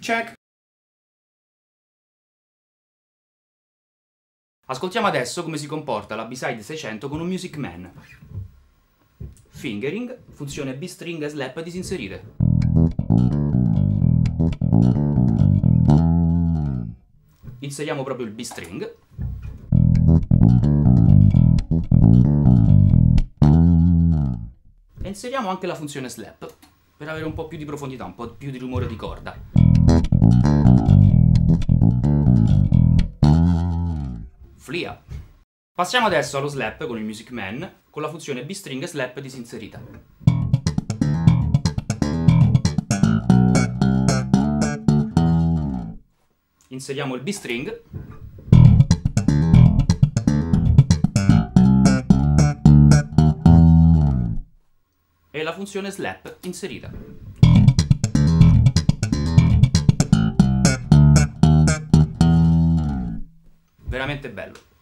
Check. Ascoltiamo adesso come si comporta la B-Side 600 con un Music Man. Fingering, funzione B-String e Slap disinserite. Inseriamo proprio il B-String. E inseriamo anche la funzione Slap, per avere un po' più di profondità, un po' più di rumore di corda. Flia. Passiamo adesso allo slap con il Music Man, con la funzione B-String Slap disinserita. Inseriamo il B-String. E la funzione Slap inserita. Veramente bello.